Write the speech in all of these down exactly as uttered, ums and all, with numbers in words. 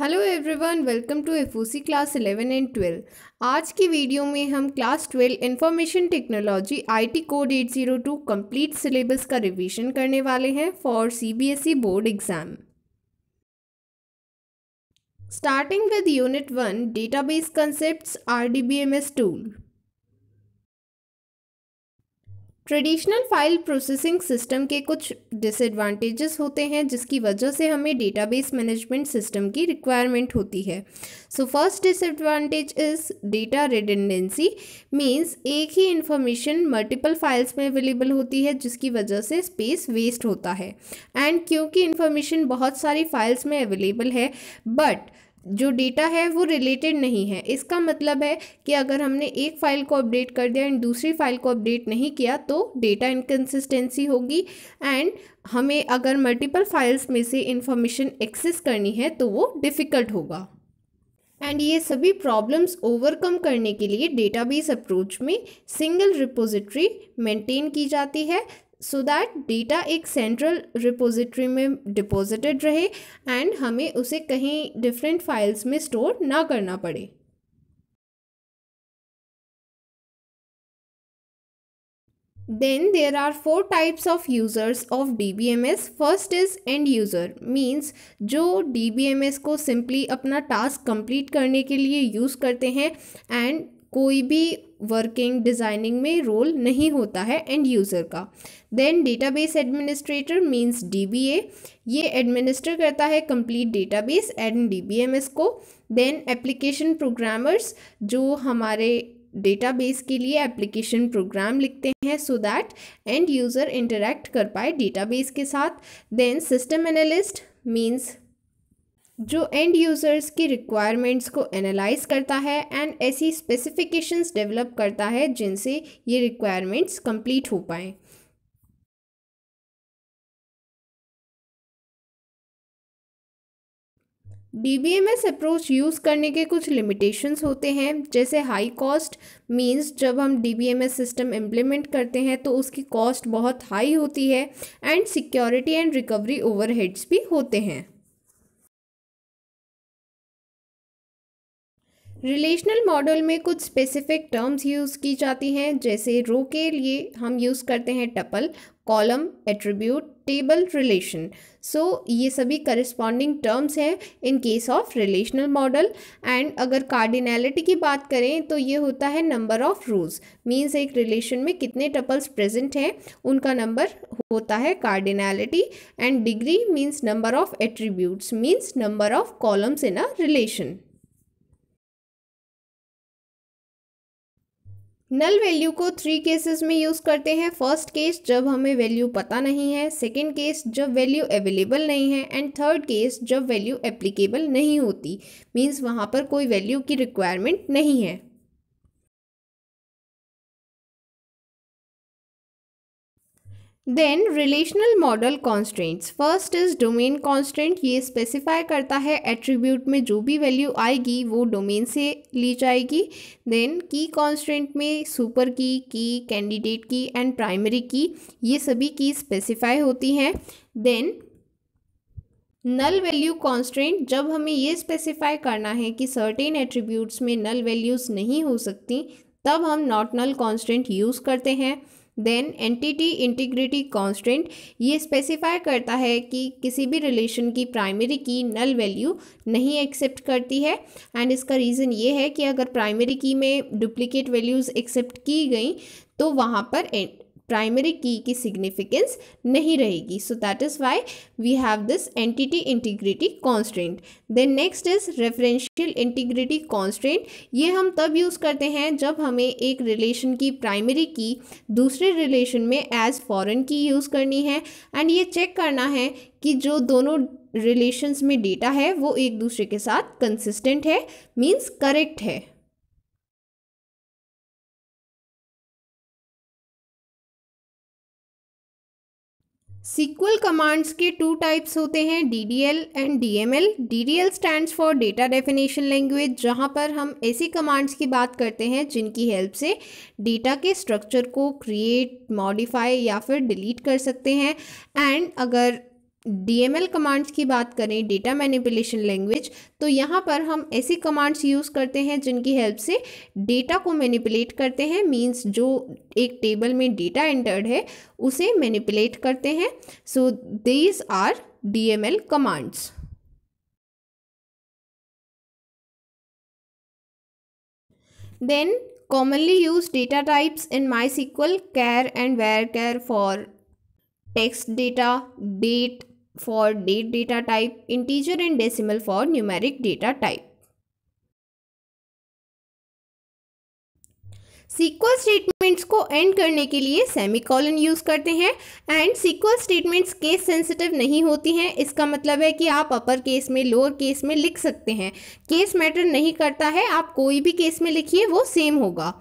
Hello everyone, welcome to FOC class eleven and twelve. आज की video में हम class twelve information technology IT code eight zero two complete syllabus का revision करने वाले हैं for CBSE board exam. Starting with unit one, database concepts, RDBMS tool. Traditional file processing system के कुछ डिसएडवांटेजेस होते हैं जिसकी वजह से हमें डेटाबेस मैनेजमेंट सिस्टम की रिक्वायरमेंट होती है। So first disadvantage is data redundancy, means एक ही इंफॉर्मेशन मल्टीपल फाइल्स में अवेलेबल होती है जिसकी वजह से स्पेस वेस्ट होता है। एंड क्योंकि इंफॉर्मेशन बहुत सारी फाइल्स में अवेलेबल है बट जो डेटा है वो रिलेटेड नहीं है, इसका मतलब है कि अगर हमने एक फ़ाइल को अपडेट कर दिया एंड दूसरी फाइल को अपडेट नहीं किया तो डेटा इनकन्सिस्टेंसी होगी। एंड हमें अगर मल्टीपल फाइल्स में से इंफॉर्मेशन एक्सेस करनी है तो वो डिफ़िकल्ट होगा। एंड ये सभी प्रॉब्लम्स ओवरकम करने के लिए डेटाबेस अप्रोच में सिंगल रिपोजिटरी मेंटेन की जाती है सो दैट डेटा एक सेंट्रल रिपोजिटरी में डिपॉजिटेड रहे एंड हमें उसे कहीं डिफरेंट फाइल्स में स्टोर ना करना पड़े। Then there are four types of users of D B M S. First is end user, means जो D B M S को simply अपना task complete करने के लिए use करते हैं and कोई भी वर्किंग डिज़ाइनिंग में रोल नहीं होता है एंड यूज़र का। Then database administrator means D B A, ये एडमिनिस्टर करता है complete database and D B M S को। देन एप्लीकेशन प्रोग्रामर्स, जो हमारे डेटाबेस के लिए एप्लीकेशन प्रोग्राम लिखते हैं so that end user interact कर पाए डेटाबेस के साथ। देन सिस्टम एनालिस्ट मीन्स जो एंड यूज़र्स की रिक्वायरमेंट्स को एनालाइज करता है एंड ऐसी स्पेसिफिकेशंस डेवलप करता है जिनसे ये रिक्वायरमेंट्स कंप्लीट हो पाएं। D B M S approach use करने के कुछ लिमिटेशंस होते हैं, जैसे हाई कॉस्ट, मींस जब हम D B M S system implement करते हैं तो उसकी कॉस्ट बहुत हाई होती है and security and recovery overheads भी होते हैं। रिलेशनल मॉडल में कुछ स्पेसिफिक टर्म्स यूज़ की जाती हैं, जैसे रो के लिए हम यूज़ करते हैं tuple, column attribute, table relation. So ये सभी करस्पॉन्डिंग टर्म्स हैं in case of relational model. And अगर कार्डिनैलिटी की बात करें तो ये होता है नंबर ऑफ रोज, मींस एक रिलेशन में कितने टपल्स प्रेजेंट हैं उनका नंबर होता है cardinality. And degree means number of attributes, means number of columns in a relation. Null value को थ्री केसेस में यूज़ करते हैं। फर्स्ट केस जब हमें वैल्यू पता नहीं है, सेकंड केस जब वैल्यू अवेलेबल नहीं है एंड थर्ड केस जब वैल्यू एप्लीकेबल नहीं होती, मींस वहाँ पर कोई वैल्यू की रिक्वायरमेंट नहीं है। Then relational model constraints, first is domain constraint, ये स्पेसिफाई करता है एट्रीब्यूट में जो भी वैल्यू आएगी वो डोमेन से ली जाएगी। देन की कॉन्स्ट्रेंट में सुपर की, की कैंडिडेट की एंड प्राइमरी की, ये सभी की स्पेसिफाई होती हैं। देन नल वैल्यू कॉन्स्ट्रेंट, जब हमें ये स्पेसिफाई करना है कि सर्टेन एट्रीब्यूट्स में नल वैल्यूज़ नहीं हो सकती तब हम नॉट नल कॉन्स्ट्रेंट यूज़ करते हैं। देन एंटिटी इंटीग्रिटी कॉन्स्टेंट, ये स्पेसिफाई करता है कि किसी भी रिलेशन की प्राइमरी की नल वैल्यू नहीं एक्सेप्ट करती है एंड इसका रीज़न ये है कि अगर प्राइमरी की में डुप्लीकेट वैल्यूज़ एक्सेप्ट की गई तो वहाँ पर प्राइमरी की की सिग्निफिकेंस नहीं रहेगी, so that is why we have this entity integrity constant. Then next is referential integrity constant, ये हम तब यूज़ करते हैं जब हमें एक रिलेशन की प्राइमरी की दूसरे रिलेशन में एज फॉरेन की यूज़ करनी है एंड ये चेक करना है कि जो दोनों रिलेशंस में डेटा है वो एक दूसरे के साथ कंसिस्टेंट है, मीन्स करेक्ट है। सीक्वल कमांड्स के टू टाइप्स होते हैं, D D L and D M L. D D L stands for data definition language, जहां पर हम ऐसी कमांड्स की बात करते हैं जिनकी हेल्प से डेटा के स्ट्रक्चर को क्रिएट, मॉडिफाई या फिर डिलीट कर सकते हैं। एंड अगर डीएमएल कमांड्स की बात करें, डेटा मैनिपुलेशन लैंग्वेज, तो यहाँ पर हम ऐसी कमांड्स यूज़ करते हैं जिनकी हेल्प से डेटा को मैनिपुलेट करते हैं, मींस जो एक टेबल में डेटा एंटर्ड है उसे मैनिपुलेट करते हैं. So these are DML commands. Then commonly used data types in MySQL, char and varchar for text data, date for date data type, integer and decimal for numeric data type. Sequel statements को end करने के लिए semicolon use करते हैं and sequel statements case sensitive नहीं होती हैं. इसका मतलब है कि आप अपर केस में लोअर केस में लिख सकते हैं, केस मैटर नहीं करता है, आप कोई भी केस में लिखिए वो सेम होगा.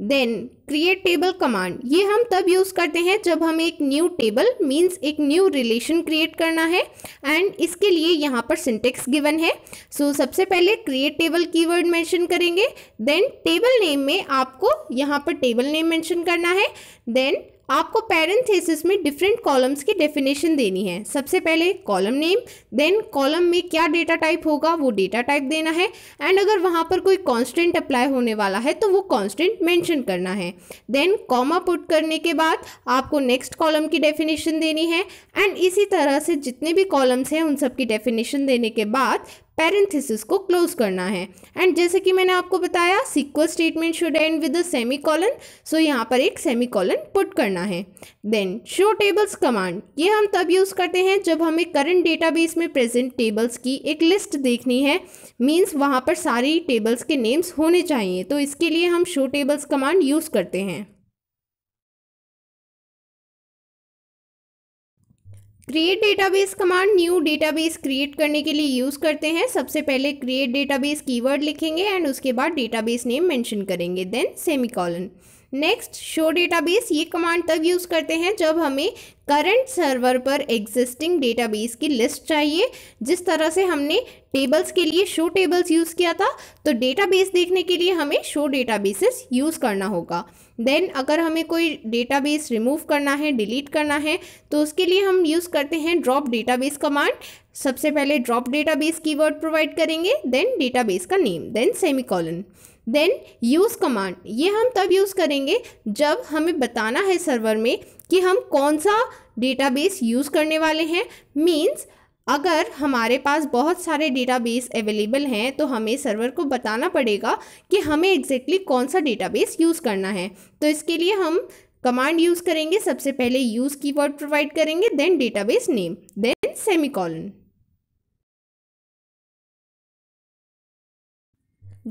देन क्रिएट टेबल कमांड, ये हम तब यूज़ करते हैं जब हमें एक न्यू टेबल मीन्स एक न्यू रिलेशन क्रिएट करना है एंड इसके लिए यहाँ पर सिंटेक्स गिवन है. सो so, सबसे पहले क्रिएट टेबल कीवर्ड मेंशन करेंगे, देन टेबल नेम में आपको यहाँ पर टेबल नेम मेंशन करना है, देन आपको पैरेंथेसिस में डिफरेंट कॉलम्स की डेफिनेशन देनी है. सबसे पहले कॉलम नेम, देन कॉलम में क्या डेटा टाइप होगा वो डेटा टाइप देना है एंड अगर वहाँ पर कोई कांस्टेंट अप्लाई होने वाला है तो वो कांस्टेंट मेंशन करना है. देन कॉमा पुट करने के बाद आपको नेक्स्ट कॉलम की डेफिनेशन देनी है एंड इसी तरह से जितने भी कॉलम्स हैं उन सब की डेफिनेशन देने के बाद पैरेंथेसिस को क्लोज करना है. एंड जैसे कि मैंने आपको बताया sequel statement should end with a semicolon, so यहाँ पर एक सेमीकॉलन पुट करना है. देन शो टेबल्स कमांड, ये हम तब यूज़ करते हैं जब हमें करंट डेटाबेस में प्रेजेंट टेबल्स की एक लिस्ट देखनी है, मींस वहाँ पर सारी टेबल्स के नेम्स होने चाहिए, तो इसके लिए हम शो टेबल्स कमांड यूज़ करते हैं. Create database command new database create करने के लिए यूज़ करते हैं. सबसे पहले क्रिएट डेटाबेस कीवर्ड लिखेंगे एंड उसके बाद डेटाबेस नेम मेंशन करेंगे, then semicolon. Next show database, ये कमांड तब यूज़ करते हैं जब हमें करंट सर्वर पर एग्जिस्टिंग डेटाबेस की लिस्ट चाहिए. जिस तरह से हमने टेबल्स के लिए शो टेबल्स यूज़ किया था तो डेटाबेस देखने के लिए हमें शो डेटाबेसेस यूज़ करना होगा. देन अगर हमें कोई डेटाबेस रिमूव करना है, डिलीट करना है, तो उसके लिए हम यूज़ करते हैं ड्रॉप डेटाबेस कमांड. सबसे पहले ड्रॉप डेटाबेस कीवर्ड प्रोवाइड करेंगे, देन डेटाबेस का name, then semicolon. Then use command, ये हम तब यूज़ करेंगे जब हमें बताना है सर्वर में कि हम कौन सा डेटाबेस यूज़ करने वाले हैं, मींस अगर हमारे पास बहुत सारे डेटाबेस अवेलेबल हैं तो हमें सर्वर को बताना पड़ेगा कि हमें एग्जैक्टली कौन सा डेटाबेस यूज़ करना है. तो इसके लिए हम कमांड यूज़ करेंगे, सबसे पहले यूज़ कीवर्ड प्रोवाइड करेंगे, then database name, then semicolon.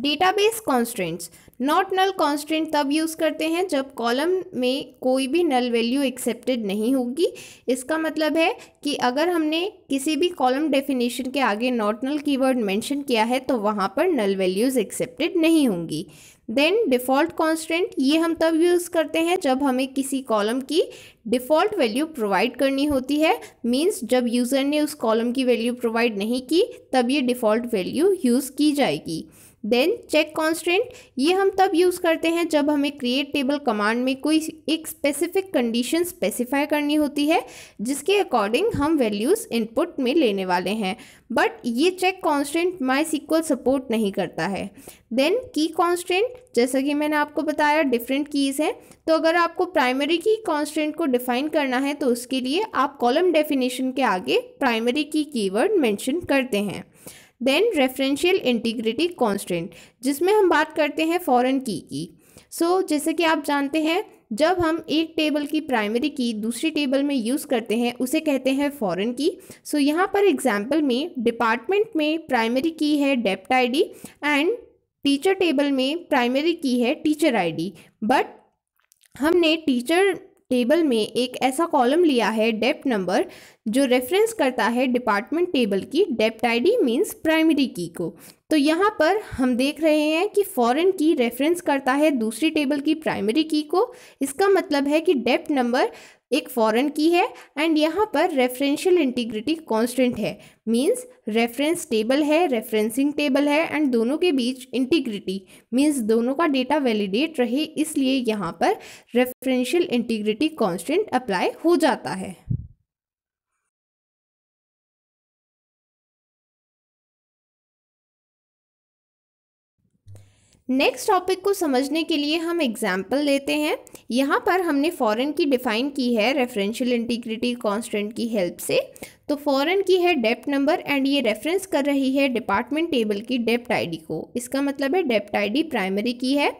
Database constants, not null constant तब यूज़ करते हैं जब कॉलम में कोई भी नल वैल्यू एक्सेप्टेड नहीं होगी. इसका मतलब है कि अगर हमने किसी भी कॉलम डेफिनेशन के आगे नॉट नल कीवर्ड मेंशन किया है तो वहाँ पर नल वैल्यूज़ एक्सेप्टेड नहीं होंगी. देन डिफ़ॉल्ट कॉन्स्टेंट, ये हम तब यूज़ करते हैं जब हमें किसी कॉलम की डिफ़ॉल्ट वैल्यू प्रोवाइड करनी होती है, मींस जब यूज़र ने उस कॉलम की वैल्यू प्रोवाइड नहीं की तब ये डिफ़ॉल्ट वैल्यू यूज़ की जाएगी. देन चेक कॉन्स्टेंट, ये हम तब यूज़ करते हैं जब हमें क्रिएट टेबल कमांड में कोई एक स्पेसिफिक कंडीशन स्पेसिफाई करनी होती है जिसके अकॉर्डिंग हम वैल्यूज़ इनपुट में लेने वाले हैं, बट ये चेक कॉन्स्टेंट माईसीक्वल सपोर्ट नहीं करता है. देन की कॉन्स्टेंट, जैसा कि मैंने आपको बताया डिफरेंट कीज़ हैं, तो अगर आपको प्राइमरी की कॉन्स्टेंट को डिफाइन करना है तो उसके लिए आप कॉलम डेफिनेशन के आगे प्राइमरी की कीवर्ड मेंशन करते हैं. देन रेफरेंशियल इंटीग्रिटी कॉन्स्टेंट, जिसमें हम बात करते हैं फॉरेन की की सो so, जैसे कि आप जानते हैं जब हम एक टेबल की प्राइमरी की दूसरी टेबल में यूज़ करते हैं उसे कहते हैं फॉरेन की. सो so, यहाँ पर एग्जाम्पल में डिपार्टमेंट में प्राइमरी की है dept ID and teacher table में प्राइमरी की है टीचर आईडी, बट हमने टीचर टेबल में एक ऐसा कॉलम लिया है डेप्ट नंबर जो रेफरेंस करता है डिपार्टमेंट टेबल की डेप्ट आईडी मींस प्राइमरी की को. तो यहाँ पर हम देख रहे हैं कि फॉरेन की रेफरेंस करता है दूसरी टेबल की प्राइमरी की को, इसका मतलब है कि डेप्ट नंबर एक फॉरेन की है एंड यहाँ पर रेफरेंशियल इंटीग्रिटी कांस्टेंट है, मींस रेफरेंस टेबल है, रेफरेंसिंग टेबल है एंड दोनों के बीच इंटीग्रिटी मींस दोनों का डेटा वैलिडेट रहे, इसलिए यहाँ पर रेफरेंशियल इंटीग्रिटी कांस्टेंट अप्लाई हो जाता है. नेक्स्ट टॉपिक को समझने के लिए हम एग्जाम्पल लेते हैं। यहाँ पर हमने फॉरेन की डिफाइन की है रेफरेंशियल इंटीग्रिटी कांस्टेंट की हेल्प से। तो फॉरेन की है डेप्ट नंबर एंड ये रेफरेंस कर रही है डिपार्टमेंट टेबल की डेप्ट आईडी को। इसका मतलब है डेप्ट आईडी प्राइमरी की है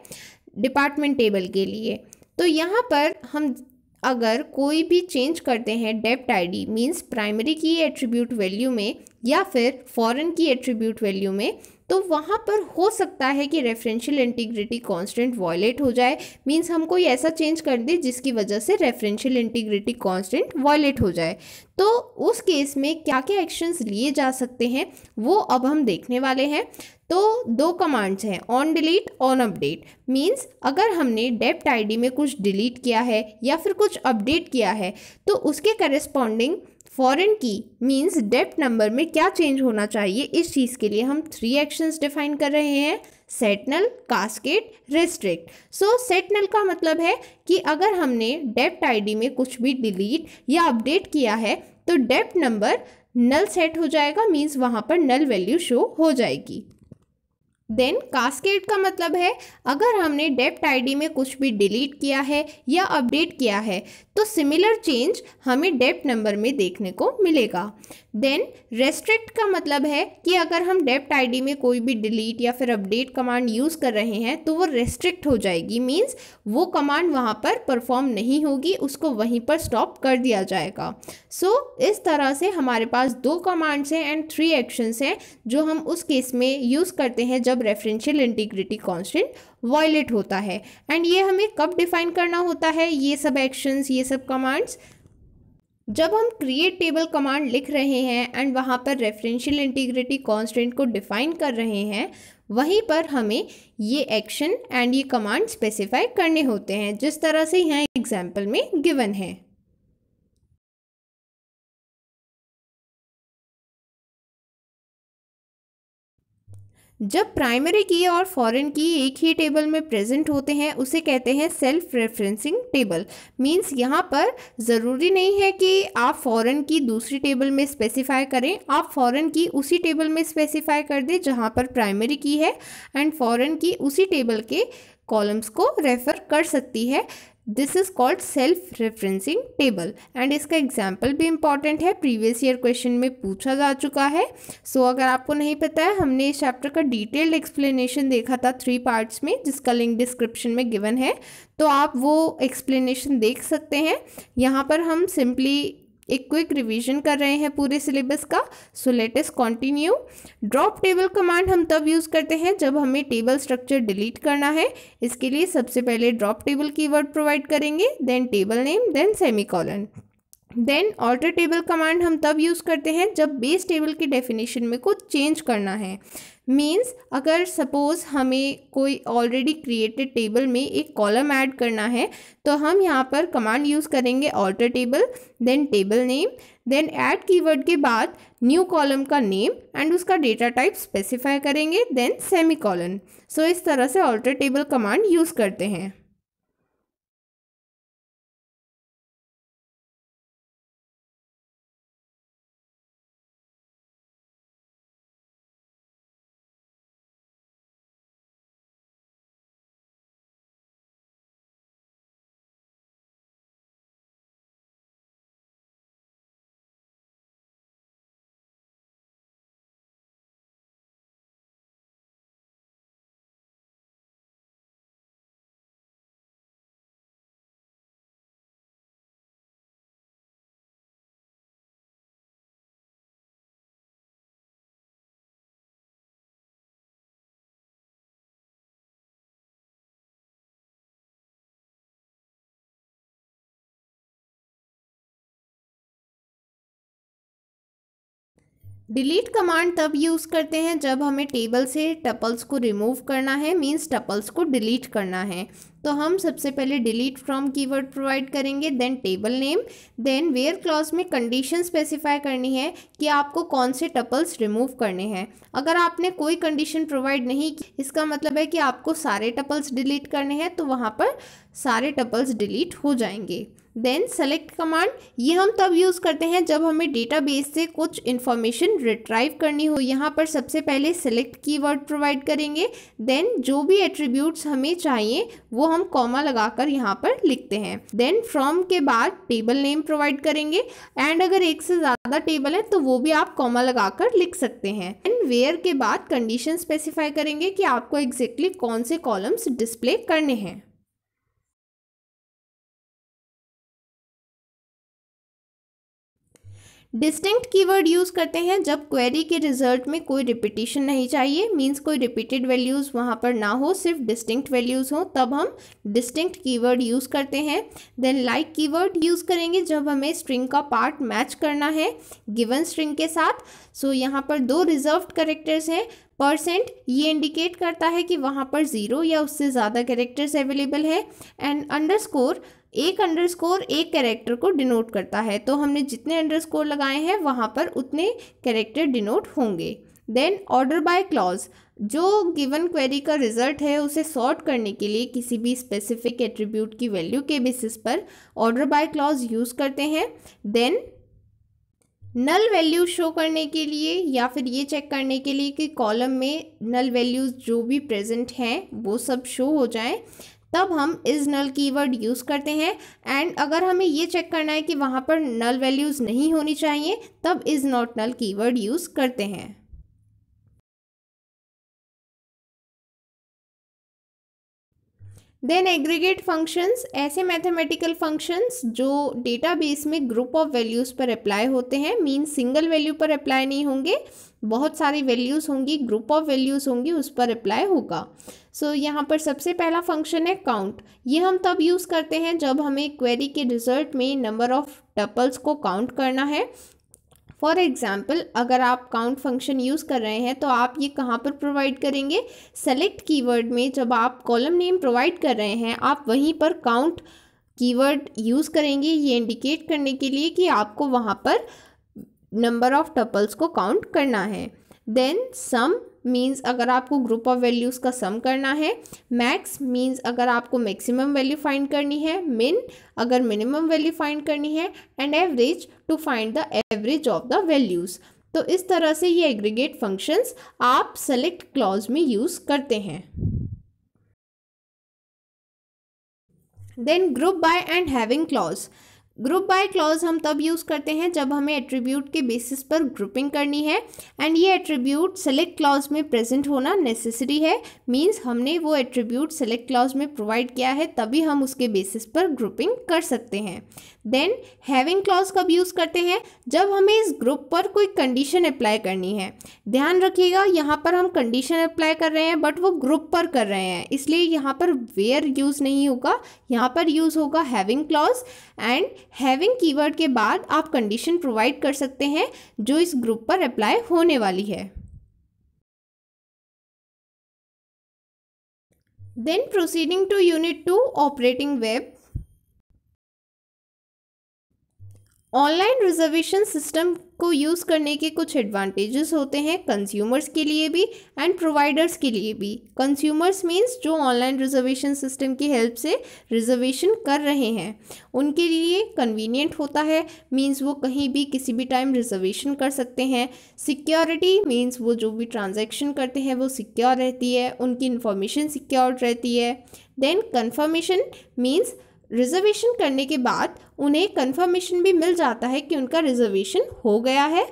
डिपार्टमेंट टेबल के लिए। तो यहाँ पर हम अगर कोई भी चेंज करते हैं dept ID means primary key attribute value में या फिर फॉरेन की एट्रीब्यूट वैल्यू में, तो वहाँ पर हो सकता है कि रेफरेंशियल इंटीग्रिटी कांस्टेंट वॉयलेट हो जाए। मींस हम कोई ऐसा चेंज कर दें जिसकी वजह से रेफरेंशियल इंटीग्रिटी कांस्टेंट वॉयलेट हो जाए। तो उस केस में क्या क्या एक्शंस लिए जा सकते हैं वो अब हम देखने वाले हैं। तो दो कमांड्स हैं, on delete on update. Means अगर हमने डेप्ट आईडी में कुछ डिलीट किया है या फिर कुछ अपडेट किया है तो उसके corresponding foreign key means dept number में क्या चेंज होना चाहिए, इस चीज़ के लिए हम थ्री एक्शंस डिफाइन कर रहे हैं, set null, cascade, restrict. So set null का मतलब है कि अगर हमने डेप्ट आईडी में कुछ भी डिलीट या अपडेट किया है तो डेप्ट नंबर नल सेट हो जाएगा मींस वहाँ पर नल वैल्यू शो हो जाएगी। देन कास्केड का मतलब है अगर हमने डेप्ट आईडी में कुछ भी डिलीट किया है या अपडेट किया है तो सिमिलर चेंज हमें डेप्ट नंबर में देखने को मिलेगा। देन रेस्ट्रिक्ट का मतलब है कि अगर हम डेप्ट आईडी में कोई भी डिलीट या फिर अपडेट कमांड यूज़ कर रहे हैं तो वो रेस्ट्रिक्ट हो जाएगी मींस वो कमांड वहाँ पर परफॉर्म नहीं होगी, उसको वहीं पर स्टॉप कर दिया जाएगा। सो so, इस तरह से हमारे पास दो कमांड्स हैं एंड थ्री एक्शंस हैं जो हम उस केस में यूज़ करते हैं जब रेफरेंशियल इंटीग्रिटी कांस्टेंट वॉयलेट होता है। एंड ये हमें कब डिफाइन करना होता है ये सब एक्शंस, ये सब कमांड्स, जब हम क्रिएट टेबल कमांड लिख रहे हैं एंड वहाँ पर रेफरेंशियल इंटीग्रिटी कांस्टेंट को डिफाइन कर रहे हैं, वहीं पर हमें ये एक्शन एंड ये कमांड स्पेसिफाई करने होते हैं जिस तरह से यहाँ एग्जाम्पल में गिवन है। जब प्राइमरी की और फॉरेन की एक ही टेबल में प्रेजेंट होते हैं उसे कहते हैं सेल्फ रेफरेंसिंग टेबल। मींस यहाँ पर ज़रूरी नहीं है कि आप फॉरेन की दूसरी टेबल में स्पेसिफाई करें, आप फॉरेन की उसी टेबल में स्पेसिफाई कर दें जहाँ पर प्राइमरी की है एंड फॉरेन की उसी टेबल के कॉलम्स को रेफ़र कर सकती है। This is called self referencing table and इसका एग्जाम्पल भी इम्पॉर्टेंट है, प्रीवियस ईयर क्वेश्चन में पूछा जा चुका है। सो so, अगर आपको नहीं पता है, हमने इस चैप्टर का डिटेल्ड एक्सप्लेनेशन देखा था थ्री पार्ट्स में जिसका लिंक डिस्क्रिप्शन में गिवन है, तो आप वो एक्सप्लेनेशन देख सकते हैं। यहाँ पर हम सिंपली एक क्विक रिवीजन कर रहे हैं पूरे सिलेबस का। So let us continue. Drop table command हम तब यूज़ करते हैं जब हमें टेबल स्ट्रक्चर डिलीट करना है। इसके लिए सबसे पहले ड्रॉप टेबल कीवर्ड प्रोवाइड करेंगे, then table name, then semicolon. Then alter table command हम तब यूज़ करते हैं जब बेस टेबल की डेफिनेशन में कुछ चेंज करना है। मीन्स अगर सपोज़ हमें कोई ऑलरेडी क्रिएटेड टेबल में एक कॉलम ऐड करना है तो हम यहाँ पर कमांड यूज़ करेंगे alter table, then table name, then add keyword के बाद न्यू कॉलम का नेम एंड उसका डेटा टाइप स्पेसिफाई करेंगे, देन सेमीकॉलन। सो इस तरह से ऑल्टर टेबल कमांड यूज़ करते हैं। डिलीट कमांड तब यूज़ करते हैं जब हमें टेबल से टपल्स को रिमूव करना है, मींस टपल्स को डिलीट करना है। तो हम सबसे पहले डिलीट फ्रॉम कीवर्ड प्रोवाइड करेंगे, then table name, then where clause में कंडीशन स्पेसिफाई करनी है कि आपको कौन से टपल्स रिमूव करने हैं। अगर आपने कोई कंडीशन प्रोवाइड नहीं की इसका मतलब है कि आपको सारे टपल्स डिलीट करने हैं, तो वहाँ पर सारे टपल्स डिलीट हो जाएंगे। देन सेलेक्ट कमांड ये हम तब यूज़ करते हैं जब हमें डेटाबेस से कुछ इन्फॉर्मेशन रिट्राइव करनी हो। यहाँ पर सबसे पहले सेलेक्ट कीवर्ड प्रोवाइड करेंगे, देन जो भी एट्रीब्यूट्स हमें चाहिए वो हम कॉमा लगाकर यहाँ पर लिखते हैं। देन फ्रॉम के बाद टेबल नेम प्रोवाइड करेंगे एंड अगर एक से ज़्यादा टेबल है तो वो भी आप कॉमा लगाकर लिख सकते हैं। एंड वेयर के बाद कंडीशन स्पेसिफाई करेंगे कि आपको एग्जैक्टली कौन से कॉलम्स डिस्प्ले करने हैं। डिस्टिंक्ट कीवर्ड यूज़ करते हैं जब क्वेरी के रिजल्ट में कोई रिपीटिशन नहीं चाहिए, मींस कोई रिपीटेड वैल्यूज़ वहाँ पर ना हो, सिर्फ डिस्टिंक्ट वैल्यूज़ हो, तब हम डिस्टिंक्ट कीवर्ड यूज़ करते हैं। देन लाइक कीवर्ड यूज़ करेंगे जब हमें स्ट्रिंग का पार्ट मैच करना है गिवन स्ट्रिंग के साथ। सो so, यहाँ पर दो रिजर्व्ड कैरेक्टर्स हैं। परसेंट ये इंडिकेट करता है कि वहाँ पर ज़ीरो या उससे ज़्यादा कैरेक्टर्स अवेलेबल है। एंड अंडरस्कोर एक अंडरस्कोर एक कैरेक्टर को डिनोट करता है, तो हमने जितने अंडरस्कोर लगाए हैं वहाँ पर उतने कैरेक्टर डिनोट होंगे। देन ऑर्डर बाय क्लॉज, जो गिवन क्वेरी का रिजल्ट है उसे सॉर्ट करने के लिए किसी भी स्पेसिफिक एट्रीब्यूट की वैल्यू के बेसिस पर ऑर्डर बाय क्लॉज यूज़ करते हैं। देन नल वैल्यू शो करने के लिए या फिर ये चेक करने के लिए कि कॉलम में नल वैल्यूज़ जो भी प्रेजेंट हैं वो सब शो हो जाएं, तब हम इज नल कीवर्ड यूज़ करते हैं। एंड अगर हमें ये चेक करना है कि वहाँ पर नल वैल्यूज़ नहीं होनी चाहिए, तब is not null keyword use करते हैं। देन एग्रीगेट फंक्शंस, ऐसे मैथमेटिकल फंक्शंस जो डेटाबेस में ग्रुप ऑफ वैल्यूज़ पर अप्लाई होते हैं, मीन सिंगल वैल्यू पर अप्लाई नहीं होंगे, बहुत सारी वैल्यूज़ होंगी, ग्रुप ऑफ वैल्यूज़ होंगी, उस पर अप्लाई होगा। सो so, यहाँ पर सबसे पहला फंक्शन है काउंट। ये हम तब यूज़ करते हैं जब हमें क्वेरी के रिजल्ट में नंबर ऑफ टपल्स को काउंट करना है। फॉर एग्ज़ाम्पल, अगर आप काउंट फंक्शन यूज़ कर रहे हैं तो आप ये कहाँ पर प्रोवाइड करेंगे? सेलेक्ट कीवर्ड में जब आप कॉलम नेम प्रोवाइड कर रहे हैं आप वहीं पर काउंट कीवर्ड यूज़ करेंगे, ये इंडिकेट करने के लिए कि आपको वहाँ पर नंबर ऑफ़ टपल्स को काउंट करना है। देन सम मीन्स अगर आपको ग्रुप ऑफ वैल्यूज़ का सम करना है। मैक्स मीन्स अगर आपको मैक्सिमम वैल्यू फाइंड करनी है। मिन अगर मिनिमम वैल्यू फाइंड करनी है। And average to find the average of the values. तो इस तरह से ये एग्रीगेट फंक्शंस आप सेलेक्ट क्लॉज में यूज़ करते हैं। Then group by and having clause, group by clause हम तब यूज़ करते हैं जब हमें एट्रीब्यूट के बेसिस पर ग्रुपिंग करनी है एंड ये एट्रीब्यूट सेलेक्ट क्लॉज में प्रेजेंट होना नेसेसरी है, मींस हमने वो एट्रीब्यूट सेलेक्ट क्लॉज में प्रोवाइड किया है तभी हम उसके बेसिस पर ग्रुपिंग कर सकते हैं। देन हैविंग क्लॉज कब यूज़ करते हैं? जब हमें इस ग्रुप पर कोई कंडीशन अप्लाई करनी है। ध्यान रखिएगा, यहाँ पर हम कंडीशन अप्लाई कर रहे हैं बट वो ग्रुप पर कर रहे हैं, इसलिए यहाँ पर वेयर यूज़ नहीं होगा, यहाँ पर यूज़ होगा having clause. And having keyword के बाद आप कंडीशन प्रोवाइड कर सकते हैं जो इस ग्रुप पर अप्लाई होने वाली है। Then proceeding to unit two operating web, online reservation system को यूज़ करने के कुछ एडवांटेजेस होते हैं कंज्यूमर्स के लिए भी एंड प्रोवाइडर्स के लिए भी। कंज्यूमर्स मींस जो ऑनलाइन रिजर्वेशन सिस्टम की हेल्प से रिजर्वेशन कर रहे हैं उनके लिए कन्वीनियंट होता है, मींस वो कहीं भी किसी भी टाइम रिजर्वेशन कर सकते हैं। सिक्योरिटी मींस वो जो भी ट्रांजैक्शन करते हैं वो सिक्योर रहती है, उनकी इन्फॉर्मेशन सिक्योर्ड रहती है। देन कन्फर्मेशन मीन्स रिजर्वेशन करने के बाद उन्हें कंफर्मेशन भी मिल जाता है कि उनका रिजर्वेशन हो गया है।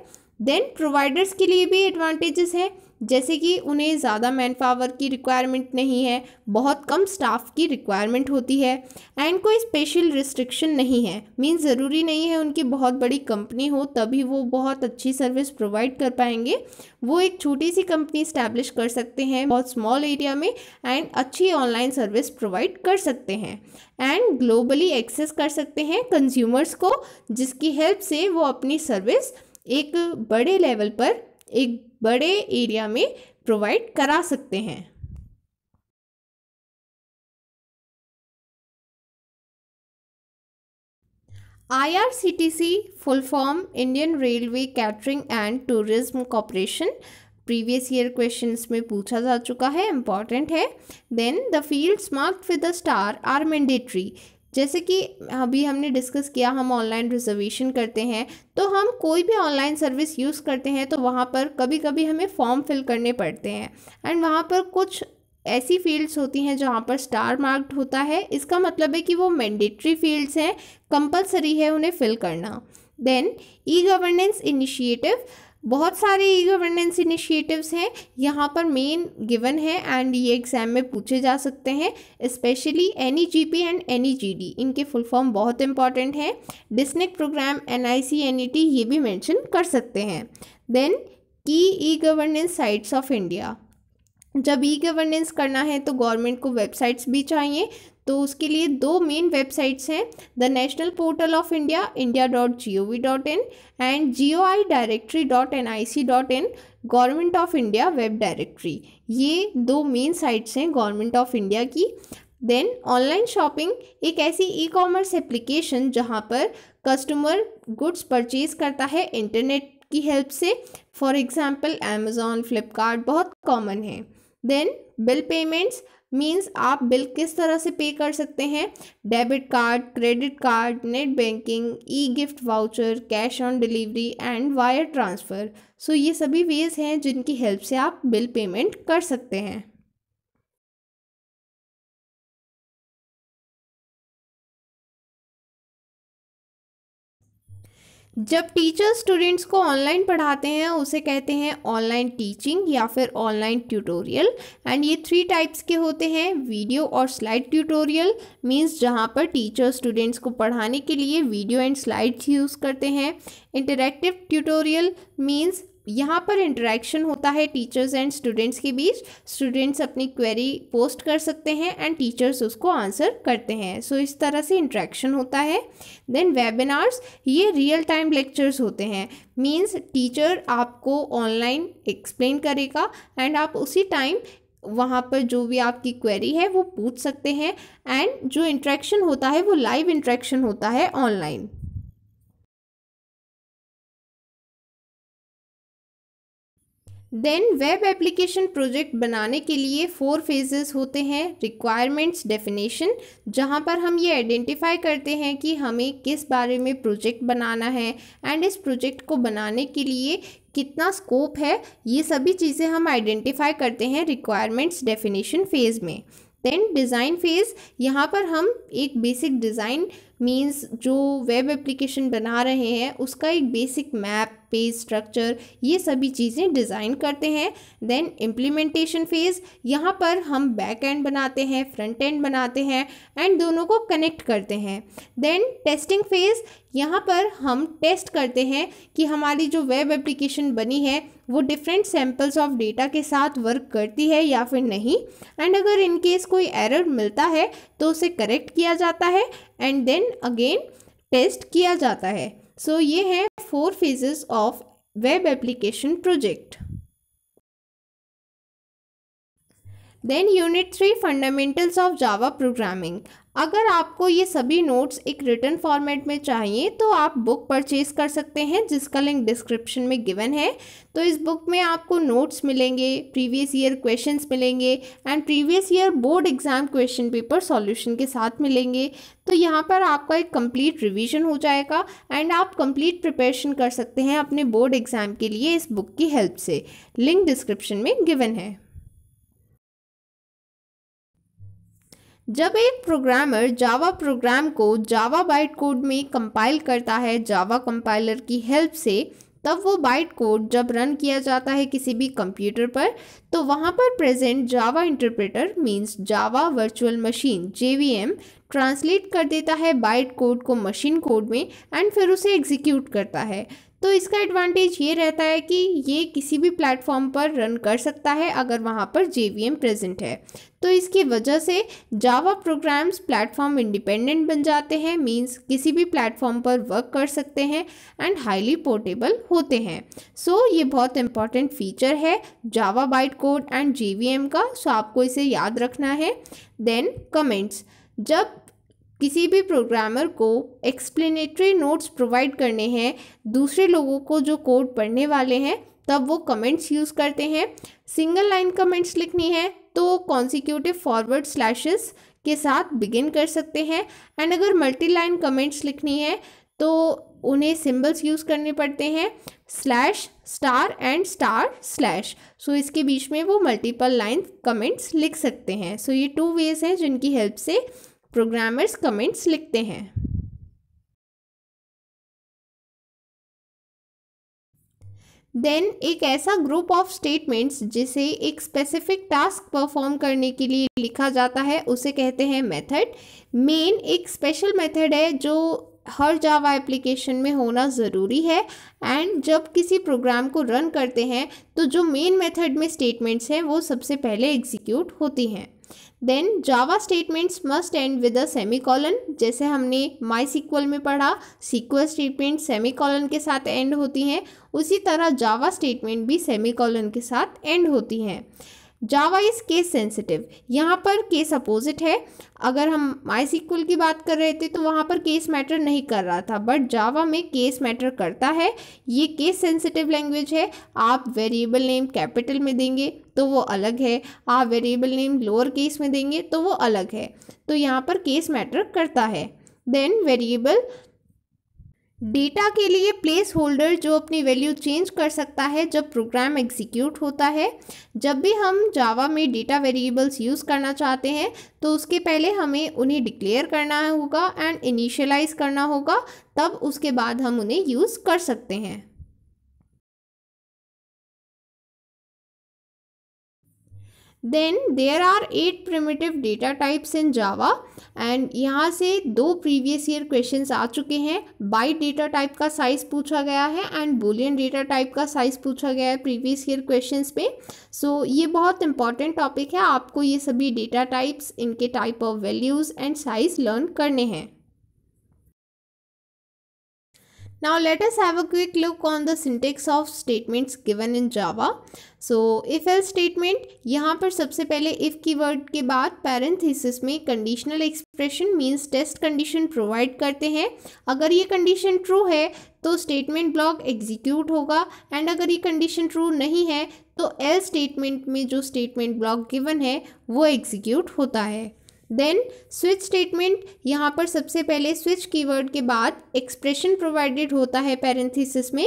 देन प्रोवाइडर्स के लिए भी एडवांटेजेस हैं, जैसे कि उन्हें ज़्यादा मैन पावर की रिक्वायरमेंट नहीं है, बहुत कम स्टाफ की रिक्वायरमेंट होती है एंड कोई स्पेशल रिस्ट्रिक्शन नहीं है, मींस ज़रूरी नहीं है उनकी बहुत बड़ी कंपनी हो तभी वो बहुत अच्छी सर्विस प्रोवाइड कर पाएंगे। वो एक छोटी सी कंपनी इस्टेब्लिश कर सकते हैं बहुत स्मॉल एरिया में एंड अच्छी ऑनलाइन सर्विस प्रोवाइड कर सकते हैं एंड ग्लोबली एक्सेस कर सकते हैं कंज्यूमर्स को, जिसकी हेल्प से वो अपनी सर्विस एक बड़े लेवल पर एक बड़े एरिया में प्रोवाइड करा सकते हैं। I R C T C full form Indian railway catering and tourism corporation, previous year questions में पूछा जा चुका है, इम्पॉर्टेंट है। Then the fields marked with the star are mandatory, जैसे कि अभी हमने डिस्कस किया, हम ऑनलाइन रिजर्वेशन करते हैं तो हम कोई भी ऑनलाइन सर्विस यूज़ करते हैं तो वहाँ पर कभी कभी हमें फॉर्म फिल करने पड़ते हैं एंड वहाँ पर कुछ ऐसी फील्ड्स होती हैं जहाँ पर स्टार मार्क्ड होता है, इसका मतलब है कि वो मैंडेटरी फील्ड्स हैं, कंपलसरी है उन्हें फिल करना। देन ई गवर्नेंस इनिशिएटिव, बहुत सारे ई गवर्नेंस इनिशिएटिव्स हैं, यहाँ पर मेन गिवन है एंड ये एग्ज़ाम में पूछे जा सकते हैं, specially N E G P and N E G D, इनके फुल फॉर्म बहुत इंपॉर्टेंट हैं। DISNIC program, N I C, N E T ये भी मेंशन कर सकते हैं। Then key e governance sites of India, जब ई गवर्नेंस करना है तो गवर्नमेंट को वेबसाइट्स भी चाहिए, तो उसके लिए दो मेन वेबसाइट्स हैं, the national portal of India India dot G O V dot in and G O I directory dot N I C dot in, government of India web directory, ये दो main sites हैं government of India की। Then online shopping, एक ऐसी e commerce application जहां पर customer goods purchase करता है इंटरनेट की हेल्प से, फॉर एग्जाम्पल अमेजॉन, फ्लिपकार्ट बहुत कॉमन है। देन बिल पेमेंट्स मीन्स आप बिल किस तरह से पे कर सकते हैं, debit card, credit card, net banking, e gift voucher, cash on delivery and wire transfer. So ये सभी वेज हैं जिनकी हेल्प से आप बिल पेमेंट कर सकते हैं। जब टीचर स्टूडेंट्स को ऑनलाइन पढ़ाते हैं उसे कहते हैं ऑनलाइन टीचिंग या फिर ऑनलाइन ट्यूटोरियल एंड ये थ्री टाइप्स के होते हैं, वीडियो और स्लाइड ट्यूटोरियल मींस जहां पर टीचर स्टूडेंट्स को पढ़ाने के लिए वीडियो एंड स्लाइड्स यूज़ करते हैं। इंटरैक्टिव ट्यूटोरियल मींस यहाँ पर इंटरेक्शन होता है टीचर्स एंड स्टूडेंट्स के बीच, स्टूडेंट्स अपनी क्वेरी पोस्ट कर सकते हैं एंड टीचर्स उसको आंसर करते हैं, सो so, इस तरह से इंटरेक्शन होता है। देन वेबिनार्स, ये रियल टाइम लेक्चर्स होते हैं, मींस टीचर आपको ऑनलाइन एक्सप्लेन करेगा एंड आप उसी टाइम वहाँ पर जो भी आपकी क्वेरी है वो पूछ सकते हैं एंड जो इंटरेक्शन होता है वो लाइव इंटरेक्शन होता है online. Then web application project बनाने के लिए फोर फेजेस होते हैं, रिक्वायरमेंट्स, डेफिनेशन, जहां पर हम ये आइडेंटिफाई करते हैं कि हमें किस बारे में प्रोजेक्ट बनाना है एंड इस प्रोजेक्ट को बनाने के लिए कितना स्कोप है, ये सभी चीज़ें हम आइडेंटिफाई करते हैं रिक्वायरमेंट्स डेफिनेशन फेज़ में। देन डिज़ाइन फेज़, यहाँ पर हम एक बेसिक डिज़ाइन मीन्स जो वेब एप्लीकेशन बना रहे हैं उसका एक बेसिक मैप, पेज स्ट्रक्चर, ये सभी चीज़ें डिज़ाइन करते हैं। देन इम्प्लीमेंटेशन फेज़, यहाँ पर हम बैक एंड बनाते हैं, फ्रंट एंड बनाते हैं एंड दोनों को कनेक्ट करते हैं। देन टेस्टिंग फेज़, यहाँ पर हम टेस्ट करते हैं कि हमारी जो वेब एप्लीकेशन बनी है वो डिफरेंट सैम्पल्स ऑफ डेटा के साथ वर्क करती है या फिर नहीं एंड अगर इनकेस कोई एरर मिलता है तो उसे करेक्ट किया जाता है एंड देन अगेन टेस्ट किया जाता है। सो so, ये है four phases of web application project. Then unit three, fundamentals of Java programming. अगर आपको ये सभी नोट्स एक रिटर्न फॉर्मेट में चाहिए तो आप बुक परचेज कर सकते हैं जिसका लिंक डिस्क्रिप्शन में गिवन है। तो इस बुक में आपको नोट्स मिलेंगे, प्रीवियस ईयर क्वेश्चंस मिलेंगे and previous year board exam question paper solution के साथ मिलेंगे, तो यहाँ पर आपका एक कंप्लीट रिवीजन हो जाएगा एंड आप कंप्लीट प्रिपरेशन कर सकते हैं अपने बोर्ड एग्ज़ाम के लिए इस बुक की हेल्प से, लिंक डिस्क्रिप्शन में गिवन है। जब एक प्रोग्रामर जावा प्रोग्राम को जावा बाइट कोड में कंपाइल करता है जावा कंपाइलर की हेल्प से, तब वो बाइट कोड जब रन किया जाता है किसी भी कंप्यूटर पर तो वहाँ पर present Java interpreter means Java virtual machine J V M translate कर देता है बाइट कोड को मशीन कोड में एंड फिर उसे एग्जीक्यूट करता है। तो इसका एडवांटेज ये रहता है कि ये किसी भी प्लेटफॉर्म पर रन कर सकता है अगर वहाँ पर जे वी एम प्रेजेंट है, तो इसकी वजह से जावा प्रोग्राम्स प्लेटफॉर्म इंडिपेंडेंट बन जाते हैं, मींस किसी भी प्लेटफॉर्म पर वर्क कर सकते हैं एंड हाईली पोर्टेबल होते हैं। सो so, ये बहुत इंपॉर्टेंट फीचर है Java byte code and J V M का, सो so आपको इसे याद रखना है। देन कमेंट्स, जब किसी भी प्रोग्रामर को एक्सप्लेनेटरी नोट्स प्रोवाइड करने हैं दूसरे लोगों को जो कोड पढ़ने वाले हैं, तब वो कमेंट्स यूज़ करते हैं। सिंगल लाइन कमेंट्स लिखनी है तो कॉन्सिक्यूटिव फॉरवर्ड स्लैशेस के साथ बिगिन कर सकते हैं। एंड अगर मल्टी लाइन कमेंट्स लिखनी है तो उन्हें सिंबल्स यूज़ करने पड़ते हैं, slash, star and star slash. So इसके बीच में वो मल्टीपल लाइन कमेंट्स लिख सकते हैं। सो so ये टू वेज हैं जिनकी हेल्प से प्रोग्रामर्स कमेंट्स लिखते हैं। देन एक ऐसा ग्रुप ऑफ स्टेटमेंट्स जिसे एक स्पेसिफिक टास्क परफॉर्म करने के लिए लिखा जाता है उसे कहते हैं मेथड। मेन एक स्पेशल मेथड है जो हर जावा एप्लीकेशन में होना ज़रूरी है। एंड जब किसी प्रोग्राम को रन करते हैं तो जो मेन मेथड में स्टेटमेंट्स हैं वो सबसे पहले एग्जीक्यूट होती हैं। Then Java statements must end with a semicolon, जैसे हमने माई सीक्वल में पढ़ा सीक्वल स्टेटमेंट सेमीकॉलन के साथ एंड होती हैं, उसी तरह जावा स्टेटमेंट भी सेमीकॉलन के साथ एंड होती हैं। जावा इज़ केस सेंसिटिव, यहाँ पर केस अपोजिट है। अगर हम माई सीक्वल की बात कर रहे थे तो वहाँ पर केस मैटर नहीं कर रहा था, बट जावा में केस मैटर करता है। ये केस सेंसिटिव लैंग्वेज है। आप वेरिएबल नेम कैपिटल में देंगे तो वो अलग है, आप वेरिएबल नेम लोअर केस में देंगे तो वो अलग है। तो यहाँ पर केस मैटर करता है। देन वेरिएबल डेटा के लिए प्लेस होल्डर जो अपनी वैल्यू चेंज कर सकता है जब प्रोग्राम एग्जीक्यूट होता है। जब भी हम जावा में डेटा वेरिएबल्स यूज़ करना चाहते हैं तो उसके पहले हमें उन्हें डिक्लेयर करना होगा एंड इनिशियलाइज करना होगा, तब उसके बाद हम उन्हें यूज़ कर सकते हैं। Then there are eight primitive data types in Java, and यहाँ से दो प्रीवियस ईयर क्वेश्चंस आ चुके हैं। बाइट डेटा टाइप का साइज़ पूछा गया है एंड बूलियन डेटा टाइप का साइज़ पूछा गया है प्रीवियस ईयर क्वेश्चंस पे। सो so, ये बहुत इंपॉर्टेंट टॉपिक है, आपको ये सभी डेटा टाइप्स, इनके type of values and size learn करने हैं। Now let us have a quick look on the syntax of statements given in Java. So if else statement, यहाँ पर सबसे पहले if कीवर्ड के बाद पैरेंथेसिस में conditional expression means test condition provide करते हैं। अगर ये कंडीशन ट्रू है तो स्टेटमेंट ब्लॉक एग्जीक्यूट होगा, एंड अगर ये कंडीशन ट्रू नहीं है तो else स्टेटमेंट में जो स्टेटमेंट ब्लॉक गिवन है वो एग्जीक्यूट होता है। देन स्विच स्टेटमेंट, यहाँ पर सबसे पहले स्विच कीवर्ड के बाद एक्सप्रेशन प्रोवाइडेड होता है पैरेंथेसिस में,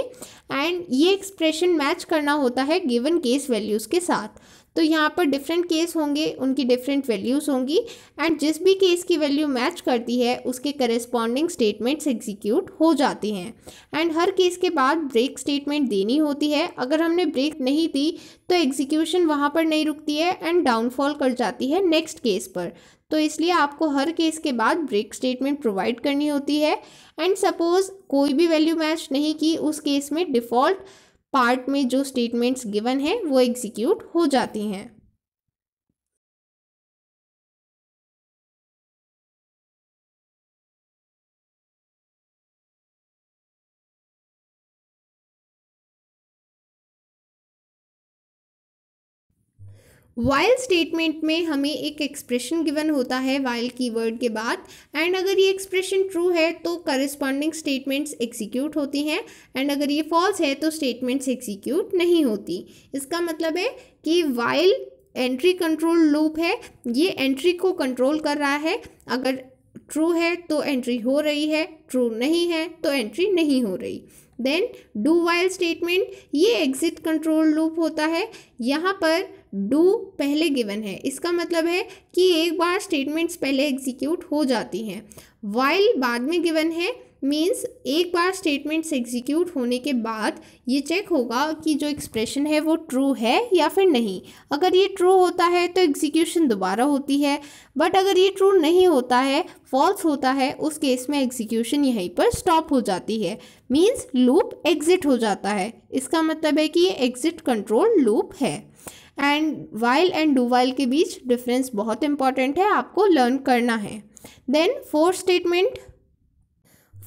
एंड ये एक्सप्रेशन मैच करना होता है गिवन केस वैल्यूज़ के साथ। तो यहाँ पर डिफरेंट केस होंगे, उनकी डिफरेंट वैल्यूज़ होंगी, एंड जिस भी केस की वैल्यू मैच करती है उसके करेस्पॉन्डिंग स्टेटमेंट्स एग्जीक्यूट हो जाती हैं। एंड हर केस के बाद ब्रेक स्टेटमेंट देनी होती है। अगर हमने ब्रेक नहीं दी तो एग्जीक्यूशन वहाँ पर नहीं रुकती है एंड डाउनफॉल कर जाती है नेक्स्ट केस पर। तो इसलिए आपको हर केस के बाद ब्रेक स्टेटमेंट प्रोवाइड करनी होती है। एंड सपोज़ कोई भी वैल्यू मैच नहीं की, उस केस में डिफ़ॉल्ट पार्ट में जो स्टेटमेंट्स गिवन है वो एग्जीक्यूट हो जाती हैं। वाइल स्टेटमेंट में हमें एक एक्सप्रेशन गिवन होता है वाइल कीवर्ड के बाद, एंड अगर ये एक्सप्रेशन ट्रू है तो करस्पॉन्डिंग स्टेटमेंट्स एग्जीक्यूट होती हैं, एंड अगर ये फॉल्स है तो स्टेटमेंट्स एग्जीक्यूट नहीं होती। इसका मतलब है कि वाइल एंट्री कंट्रोल लूप है, ये एंट्री को कंट्रोल कर रहा है। अगर ट्रू है तो एंट्री हो रही है, ट्रू नहीं है तो एंट्री नहीं हो रही। देन डू वाइल स्टेटमेंट, ये एग्जिट कंट्रोल लूप होता है। यहाँ पर डू पहले गिवन है, इसका मतलब है कि एक बार स्टेटमेंट्स पहले एग्जीक्यूट हो जाती हैं। वाइल बाद में गिवन है, मीन्स एक बार स्टेटमेंट्स एग्जीक्यूट होने के बाद ये चेक होगा कि जो एक्सप्रेशन है वो ट्रू है या फिर नहीं। अगर ये ट्रू होता है तो एग्जीक्यूशन दोबारा होती है, बट अगर ये ट्रू नहीं होता है, फॉल्स होता है, उस केस में एग्जीक्यूशन यहीं पर स्टॉप हो जाती है, मीन्स लूप एग्जिट हो जाता है। इसका मतलब है कि ये एग्जिट कंट्रोल लूप है। And while and do while के बीच डिफरेंस बहुत इंपॉर्टेंट है, आपको लर्न करना है। Then for statement,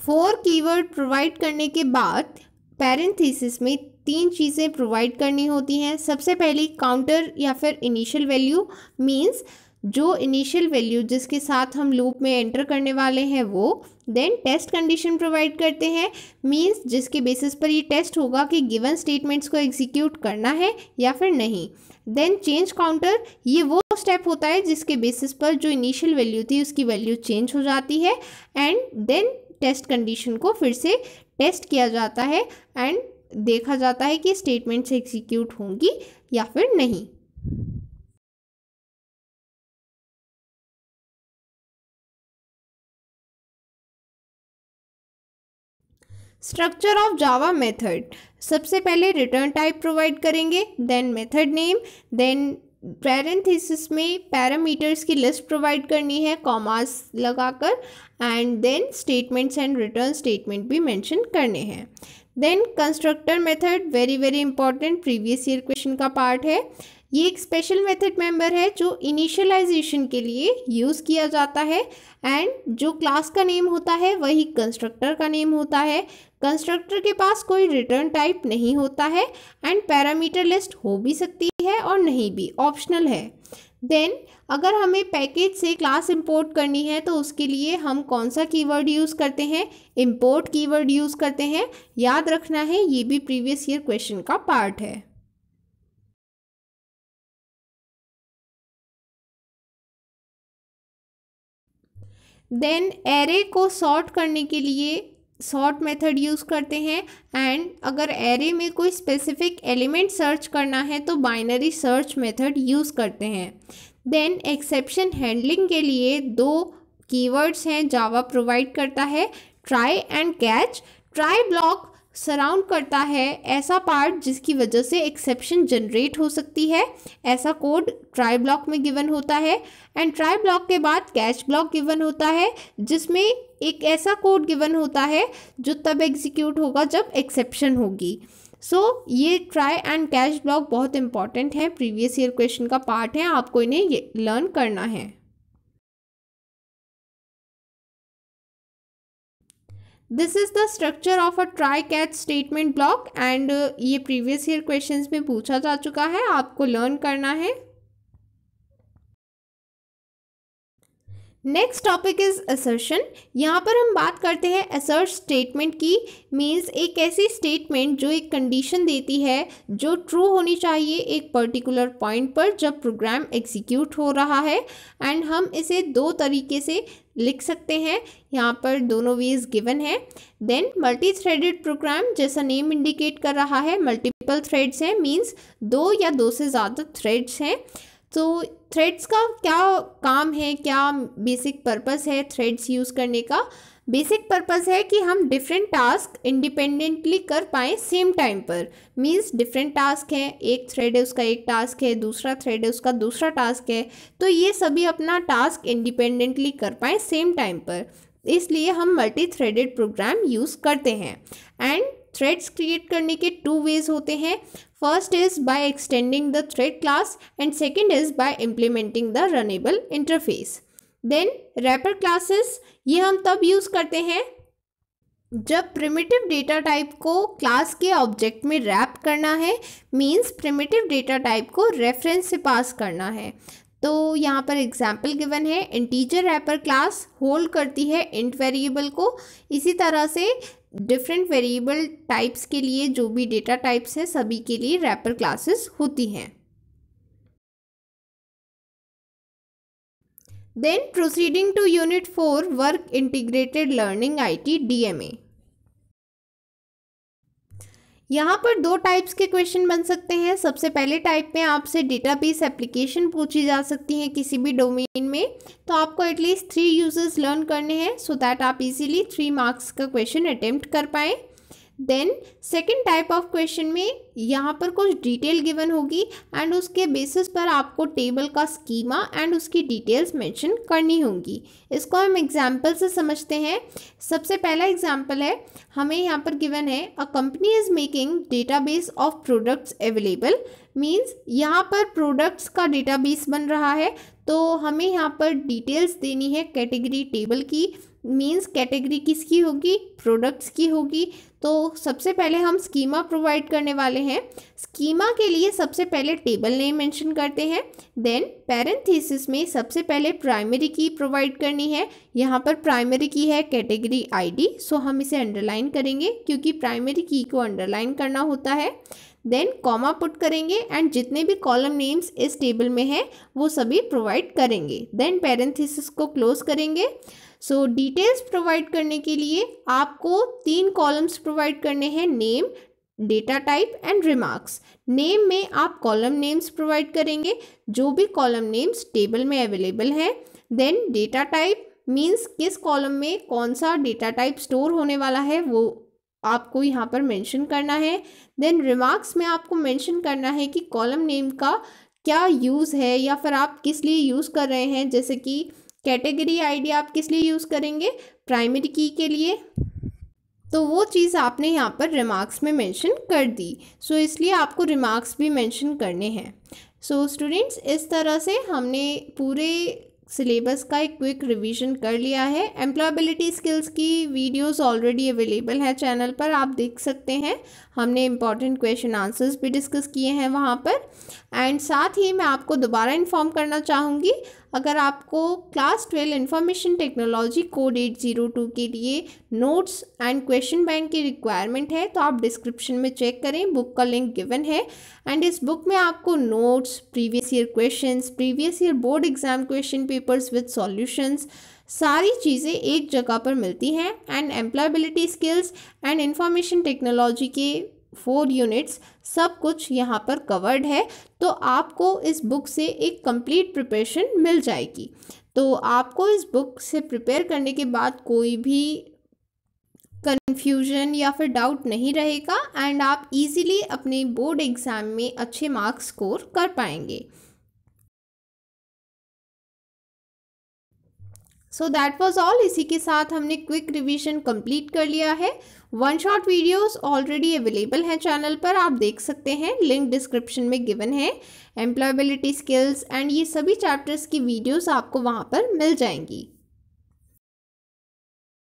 for keyword provide करने के बाद पैरेंथेसिस में तीन चीज़ें प्रोवाइड करनी होती हैं। सबसे पहली काउंटर या फिर इनिशियल वैल्यू, मींस जो इनिशियल वैल्यू जिसके साथ हम लूप में एंटर करने वाले हैं वो, देन टेस्ट कंडीशन प्रोवाइड करते हैं, मींस जिसके बेसिस पर ये टेस्ट होगा कि गिवन स्टेटमेंट्स को एग्जीक्यूट करना है या फिर नहीं। देन चेंज काउंटर, ये वो स्टेप होता है जिसके बेसिस पर जो इनिशियल वैल्यू थी उसकी वैल्यू चेंज हो जाती है, एंड देन टेस्ट कंडीशन को फिर से टेस्ट किया जाता है एंड देखा जाता है कि स्टेटमेंट्स एग्जीक्यूट होंगी या फिर नहीं। स्ट्रक्चर ऑफ जावा मेथड, सबसे पहले रिटर्न टाइप प्रोवाइड करेंगे, then method name, then parenthesis में पैरामीटर्स की लिस्ट प्रोवाइड करनी है कॉमास लगाकर, and then statements and return statement भी मेंशन करने हैं। Then constructor method, very very important, previous year question का पार्ट है। ये एक स्पेशल मेथड मेंबर है जो इनिशियलाइजेशन के लिए यूज़ किया जाता है, एंड जो क्लास का नेम होता है वही कंस्ट्रक्टर का नेम होता है। कंस्ट्रक्टर के पास कोई रिटर्न टाइप नहीं होता है, एंड पैरामीटर लिस्ट हो भी सकती है और नहीं भी, ऑप्शनल है। देन अगर हमें पैकेज से क्लास इंपोर्ट करनी है तो उसके लिए हम कौन सा कीवर्ड यूज़ करते हैं, इंपोर्ट कीवर्ड यूज़ करते हैं, याद रखना है, ये भी प्रीवियस ईयर क्वेश्चन का पार्ट है। देन एरे को सॉर्ट करने के लिए सॉर्ट मेथड यूज़ करते हैं, एंड अगर एरे में कोई स्पेसिफिक एलिमेंट सर्च करना है तो बाइनरी सर्च मेथड यूज़ करते हैं। देन एक्सेप्शन हैंडलिंग के लिए दो कीवर्ड्स हैं जावा प्रोवाइड करता है, try and catch. Try block surround करता है ऐसा पार्ट जिसकी वजह से एक्सेप्शन जनरेट हो सकती है, ऐसा कोड ट्राई ब्लॉक में गिवन होता है। एंड ट्राई ब्लॉक के बाद कैच ब्लॉक गिवन होता है जिसमें एक ऐसा कोड गिवन होता है जो तब एग्जीक्यूट होगा जब एक्सेप्शन होगी। सो so, ये ट्राई एंड कैच ब्लॉक बहुत इंपॉर्टेंट है, प्रीवियस ईयर क्वेश्चन का पार्ट है, आपको इन्हें लर्न करना है। This is the structure of a try catch statement block, and ये प्रीवियस ईयर क्वेश्चंस में पूछा जा चुका है, आपको लर्न करना है। Next topic is assertion. यहाँ पर हम बात करते हैं असर्ट स्टेटमेंट की, मीन्स एक ऐसी स्टेटमेंट जो एक कंडीशन देती है जो ट्रू होनी चाहिए एक पर्टिकुलर पॉइंट पर जब प्रोग्राम एग्जीक्यूट हो रहा है। एंड हम इसे दो तरीके से लिख सकते हैं, यहाँ पर दोनों वेज गिवन है। देन मल्टी थ्रेडेड प्रोग्राम, जैसा नेम इंडिकेट कर रहा है मल्टीपल थ्रेड्स हैं, मीन्स दो या दो से ज़्यादा थ्रेड्स हैं। तो थ्रेड्स का क्या काम है, क्या बेसिक पर्पस है थ्रेड्स यूज़ करने का? बेसिक पर्पस है कि हम डिफरेंट टास्क इंडिपेंडेंटली कर पाएँ सेम टाइम पर, मींस डिफरेंट टास्क है, एक थ्रेड है उसका एक टास्क है, दूसरा थ्रेड है उसका दूसरा टास्क है, तो ये सभी अपना टास्क इंडिपेंडेंटली कर पाएँ सेम टाइम पर, इसलिए हम मल्टी थ्रेडेड प्रोग्राम यूज़ करते हैं। एंड थ्रेड्स क्रिएट करने के टू वेज होते हैं, first is by extending the thread class and second is by implementing the runnable interface. Then wrapper classes, ये हम तब यूज़ करते हैं जब प्रिमिटिव डेटा टाइप को क्लास के ऑब्जेक्ट में रैप करना है, मींस प्रिमिटिव डेटा टाइप को रेफरेंस से पास करना है। तो यहाँ पर एग्जाम्पल गिवन है, इंटीजर रैपर क्लास होल्ड करती है इंट वेरिएबल को। इसी तरह से डिफरेंट वेरिएबल टाइप्स के लिए, जो भी डेटा टाइप्स हैं सभी के लिए रैपर क्लासेस होती हैं। Then proceeding to unit four, work integrated learning IT DMA. यहाँ पर दो टाइप्स के क्वेश्चन बन सकते हैं। सबसे पहले टाइप में आपसे डेटाबेस एप्लीकेशन पूछी जा सकती है किसी भी डोमेन में, तो आपको एटलीस्ट थ्री यूजेस लर्न करने हैं सो दैट आप इजीली थ्री मार्क्स का क्वेश्चन अटेम्प्ट कर पाएँ। Then second type of question में यहाँ पर कुछ डिटेल गिवन होगी एंड उसके बेसिस पर आपको टेबल का स्कीमा एंड उसकी डिटेल्स मेंशन करनी होगी। इसको हम एग्जाम्पल से समझते हैं। सबसे पहला एग्जाम्पल है, हमें यहाँ पर गिवन है a company is making database of products available, means यहाँ पर प्रोडक्ट्स का डेटाबेस बन रहा है, तो हमें यहाँ पर डिटेल्स देनी है कैटेगरी टेबल की, मीन्स कैटेगरी किसकी होगी, प्रोडक्ट्स की होगी। तो सबसे पहले हम स्कीमा प्रोवाइड करने वाले हैं। स्कीमा के लिए सबसे पहले टेबल नेम मेंशन करते हैं, देन पैरेंथेसिस में सबसे पहले प्राइमरी की प्रोवाइड करनी है। यहाँ पर प्राइमरी की है कैटेगरी आईडी, सो हम इसे अंडरलाइन करेंगे क्योंकि प्राइमरी की को अंडरलाइन करना होता है। देन कॉमा पुट करेंगे एंड जितने भी कॉलम नेम्स इस टेबल में हैं वो सभी प्रोवाइड करेंगे। देन पैरेंथेसिस को क्लोज करेंगे। सो डिटेल्स प्रोवाइड करने के लिए आपको तीन कॉलम्स प्रोवाइड करने हैं, name, data type and remarks. Name में आप कॉलम नेम्स प्रोवाइड करेंगे, जो भी कॉलम नेम्स टेबल में अवेलेबल हैं। देन डेटा टाइप मीन्स किस कॉलम में कौन सा डेटा टाइप स्टोर होने वाला है वो आपको यहाँ पर मेंशन करना है। देन रिमार्क्स में आपको मेंशन करना है कि कॉलम नेम का क्या यूज़ है या फिर आप किस लिए यूज़ कर रहे हैं, जैसे कि कैटेगरी आईडी आप किस लिए यूज़ करेंगे, प्राइमरी की के लिए, तो वो चीज़ आपने यहाँ पर रिमार्क्स में मेंशन कर दी। सो so, इसलिए आपको रिमार्क्स भी मेंशन करने हैं। सो so, स्टूडेंट्स, इस तरह से हमने पूरे सिलेबस का एक क्विक रिवीजन कर लिया है। एम्प्लॉयबिलिटी स्किल्स की वीडियोस ऑलरेडी अवेलेबल है चैनल पर, आप देख सकते हैं। हमने इम्पॉर्टेंट क्वेश्चन आंसर्स भी डिस्कस किए हैं वहाँ पर। एंड साथ ही मैं आपको दोबारा इन्फॉर्म करना चाहूँगी, अगर आपको class twelve information technology code eight zero two के लिए नोट्स एंड क्वेश्चन बैंक की रिक्वायरमेंट है तो आप डिस्क्रिप्शन में चेक करें, बुक का लिंक गिवन है। एंड इस बुक में आपको notes, previous year questions, previous year board exam question papers with solutions, सारी चीज़ें एक जगह पर मिलती हैं। And employability skills and information technology के फोर यूनिट्स सब कुछ यहाँ पर कवर्ड है, तो आपको इस बुक से एक कंप्लीट प्रिपरेशन मिल जाएगी। तो आपको इस बुक से प्रिपेयर करने के बाद कोई भी कन्फ्यूजन या फिर डाउट नहीं रहेगा एंड आप इजीली अपने बोर्ड एग्ज़ाम में अच्छे मार्क्स स्कोर कर पाएंगे। So that was all. इसी के साथ हमने क्विक रिवीजन कंप्लीट कर लिया है। One shot videos already available हैं चैनल पर, आप देख सकते हैं, लिंक डिस्क्रिप्शन में गिवन है। एम्प्लॉयबिलिटी स्किल्स एंड ये सभी चैप्टर्स की वीडियोस आपको वहाँ पर मिल जाएंगी।